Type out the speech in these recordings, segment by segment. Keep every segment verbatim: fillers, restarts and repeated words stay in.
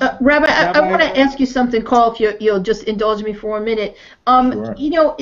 Uh, Rabbi, Rabbi, I, I want to ask you something, Carl, if you, you'll just indulge me for a minute. Um, sure. You know,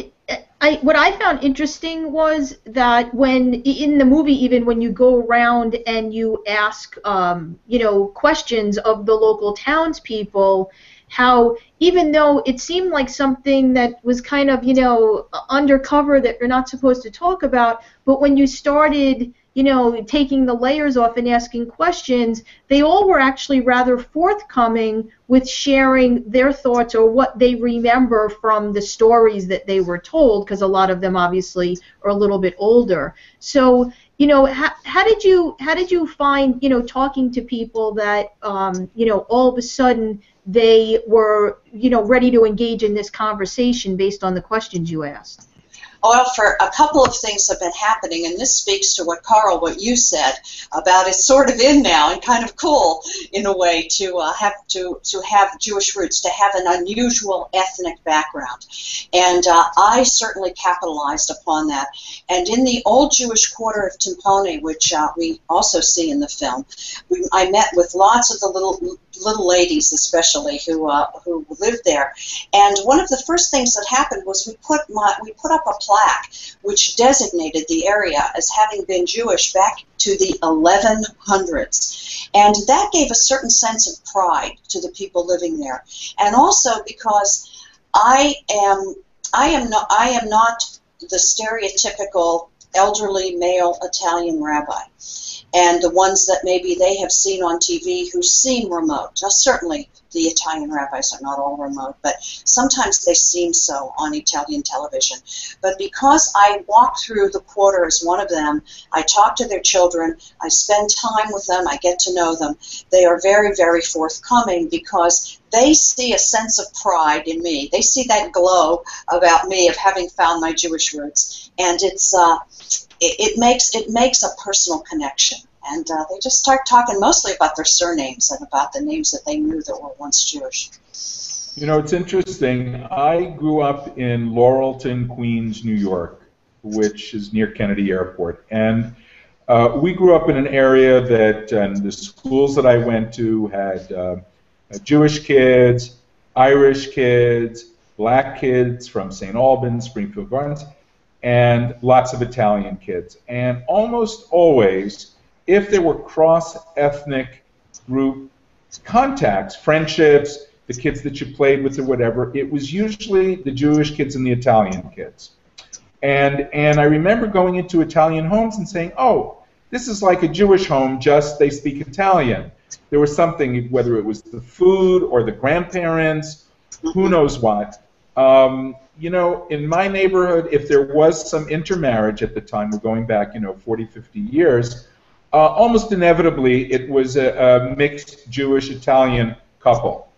I, what I found interesting was that when, in the movie even, when you go around and you ask, um, you know, questions of the local townspeople, how even though it seemed like something that was kind of, you know, undercover that you're not supposed to talk about, but when you started, you know, taking the layers off and asking questions, they all were actually rather forthcoming with sharing their thoughts or what they remember from the stories that they were told, because a lot of them obviously are a little bit older. So, you know, how, how did you how did you find, you know, talking to people that, um, you know, all of a sudden they were, you know, ready to engage in this conversation based on the questions you asked? Well, for a couple of things have been happening, and this speaks to what, Carl, what you said about it's sort of in now and kind of cool in a way to uh, have to, to have Jewish roots, to have an unusual ethnic background. And uh, I certainly capitalized upon that. And in the old Jewish quarter of Timpone, which uh, we also see in the film, we, I met with lots of the little little ladies especially who, uh, who lived there. And one of the first things that happened was we put, my, we put up a plaque which designated the area as having been Jewish back to the eleven hundreds. And that gave a certain sense of pride to the people living there. And also because I am, I am, no, I am not the stereotypical elderly male Italian rabbi, and the ones that maybe they have seen on T V who seem remote. Now, certainly the Italian rabbis are not all remote, but sometimes they seem so on Italian television. But because I walk through the quarter as one of them, I talk to their children, I spend time with them, I get to know them, they are very, very forthcoming because they see a sense of pride in me. They see that glow about me of having found my Jewish roots, and it's uh, it, it makes it makes a personal connection. And uh, they just start talking mostly about their surnames and about the names that they knew that were once Jewish. You know, it's interesting. I grew up in Laurelton, Queens, New York, which is near Kennedy Airport. And uh, we grew up in an area that, and the schools that I went to had uh, Jewish kids, Irish kids, black kids from Saint Albans, Springfield Gardens, and lots of Italian kids. And almost always, if there were cross-ethnic group contacts, friendships, the kids that you played with or whatever, it was usually the Jewish kids and the Italian kids. And, and I remember going into Italian homes and saying, oh, this is like a Jewish home, just they speak Italian. There was something, whether it was the food or the grandparents, who knows what. Um, you know, in my neighborhood, if there was some intermarriage at the time, we're going back, you know, forty, fifty years, Uh, almost inevitably, it was a, a mixed Jewish-Italian couple.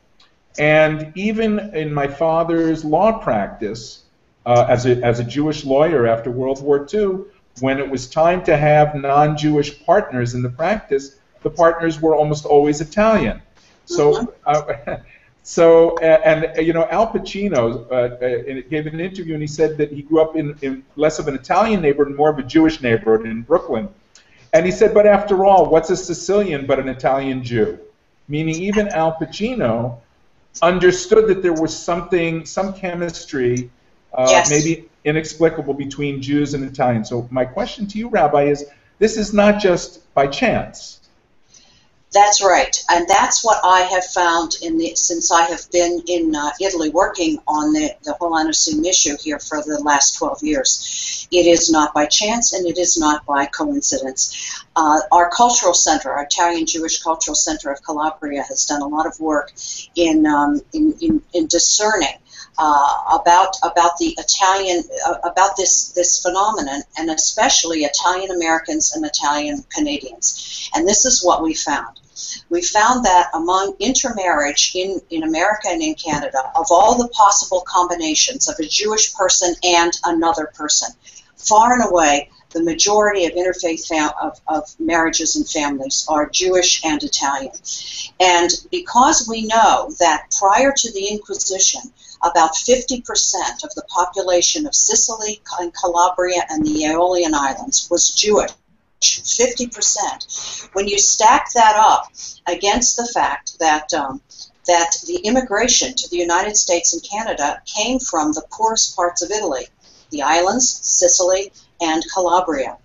And even in my father's law practice, uh, as, a, as a Jewish lawyer after World War Two, when it was time to have non-Jewish partners in the practice, the partners were almost always Italian. So, uh, so and, and, you know, Al Pacino uh, gave an interview, and he said that he grew up in, in less of an Italian neighborhood and more of a Jewish neighborhood in Brooklyn. And he said, but after all, what's a Sicilian but an Italian Jew? Meaning even Al Pacino understood that there was something, some chemistry, uh, yes. maybe inexplicable between Jews and Italians. So my question to you, Rabbi, is this is not just by chance. That's right, and that's what I have found in the, since I have been in uh, Italy working on the, the whole Antisemitism issue here for the last twelve years. It is not by chance, and it is not by coincidence. Uh, our cultural center, our Italian Jewish Cultural Center of Calabria, has done a lot of work in, um, in, in, in discerning Uh, about about the Italian uh, about this this phenomenon, and especially Italian Americans and Italian Canadians. And this is what we found. We found that among intermarriage in, in America and in Canada, of all the possible combinations of a Jewish person and another person, far and away the majority of interfaith fam of, of marriages and families are Jewish and Italian. And because we know that prior to the Inquisition, about fifty percent of the population of Sicily and Calabria and the Aeolian Islands was Jewish. fifty percent. When you stack that up against the fact that um, that the immigration to the United States and Canada came from the poorest parts of Italy, the islands, Sicily, and Calabria,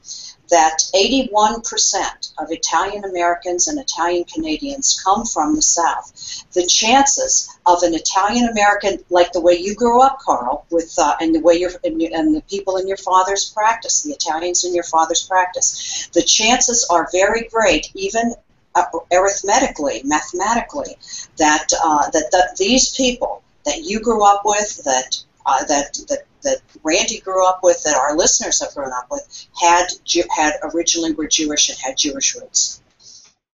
that eighty-one percent of Italian Americans and Italian Canadians come from the South. The chances of an Italian American, like the way you grew up, Carl, with uh, and the way you're and, and the people in your father's practice, the Italians in your father's practice, the chances are very great, even uh, arithmetically, mathematically, that uh, that that these people that you grew up with, that uh, that that. that Randy grew up with, that our listeners have grown up with, had had originally were Jewish and had Jewish roots.